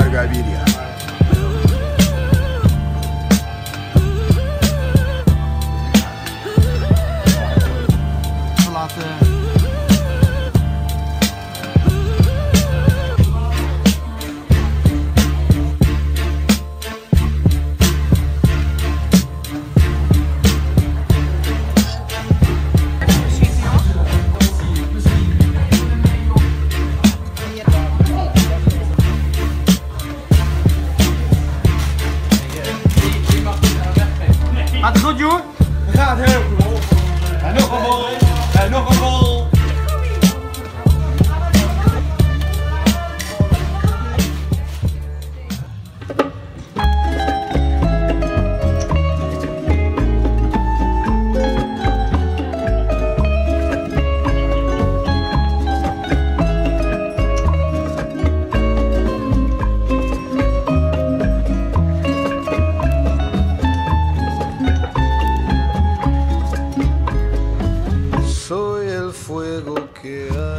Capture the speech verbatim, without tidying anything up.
Escobar Gaviria. Gaat het goed, joh? Het gaat heel goed. En nog een bol. En nog een bol. Soy el fuego que hay.